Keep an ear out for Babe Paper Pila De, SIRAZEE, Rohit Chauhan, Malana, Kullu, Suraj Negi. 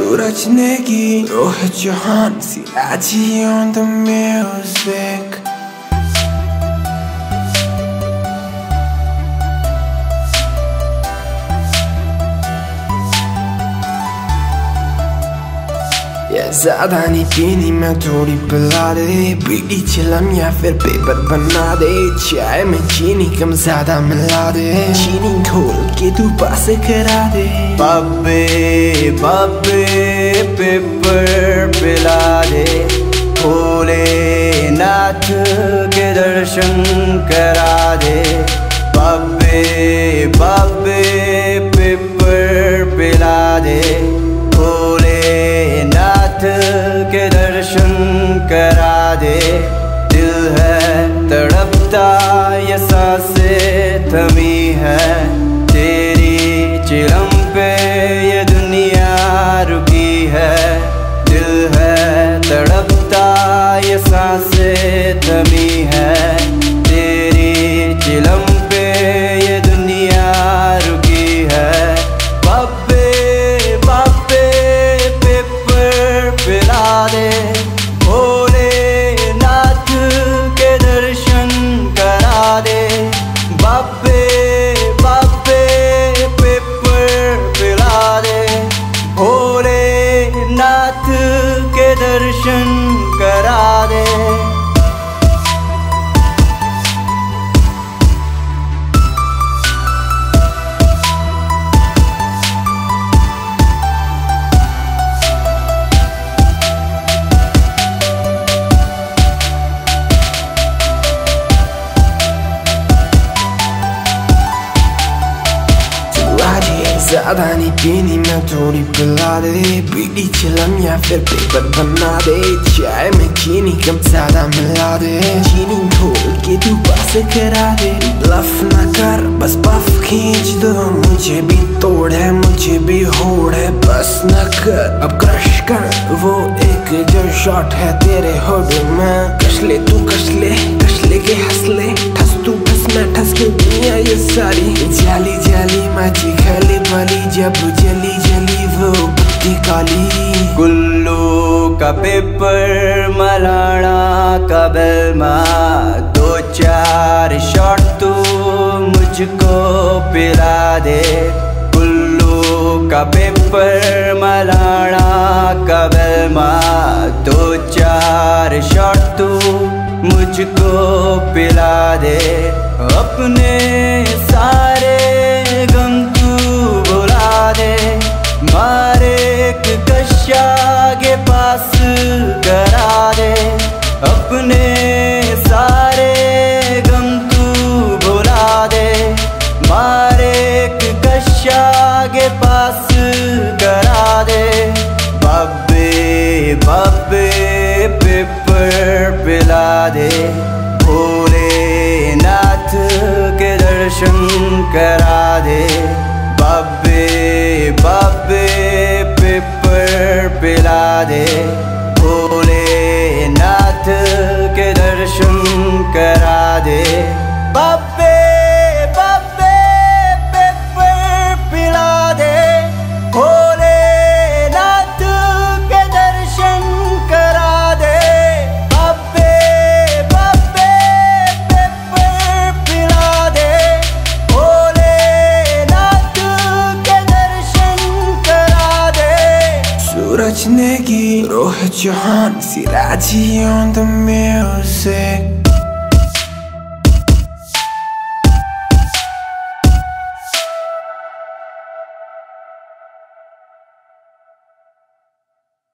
Suraj Negi, Rohit Chauhan, Siraji on the music। ज़्यादा नहीं पीनी मैं थोड़ी पिला दे, बीड़ी चिलम या फिर पेपर बना दे, चाय में चीनी कम ज़्यादा मिला दे, चीनी घोल के तू पास करा दे। बाबे बाबे पेपर पिला दे, भोलेनाथ के दर्शन करा दे। बाबे बाबे पेपर पिला दे, के दर्शन करा दे। दिल है तड़पता ये सांसें थमी है, तेरी चिलम पे ये दुनिया रुकी है। दिल है तड़पता ये सांसें थमी है, तेरी चिलम पे ये दुनिया रुकी है। भोलेनाथ के दर्शन करा दे। बाबे बाबे पेपर पिला दे, भोलेनाथ के दर्शन करा दे। ज़्यादा नहीं पीनी मैं थोड़ी पिला दे, बीड़ी चिलम या फिर पेपर बना दे, चाय में चीनी कम ज़्यादा मिला दे, चीनी घोल के तू पास करा दे। ब्लफ ना कर बस पफ खींच दो, मुझे भी तोड़ है मुझे भी होड़ है, बस ना कर अब क्रश कर, वो एक जो शॉट है तेरे होड में। कसले तू कसले कसले के हंसले, ठस तू ठस मैं ठस के दुनिया ये सारी जाली जाली माझी खाली वाली, जब जली जली वो बत्ती काली। गुल्लू का पेपर मलाना का बेलमा, दो चार शॉट तू मुझको पिला दे। गुल्लू का पेपर मलाना का बेलमा, दो चार शॉट तू मुझको पिला दे। अपने सारे गम तू बुला दे, मारे कशा के पास करा दे। अपने सारे गम तू बुला दे, मारे कशा के पास करा दे। बाबे बाबे पेपर पिला दे, भोलेनाथ के दर्शन करा दे। बाबे बाबे पेपर पिला दे, भोलेनाथ के दर्शन करा दे। बाबे बाबे पेपर पिला दे, भोलेनाथ के दर्शन करा दे। Suraj Negi, Rohit Chauhan, SIRAZEE on the music।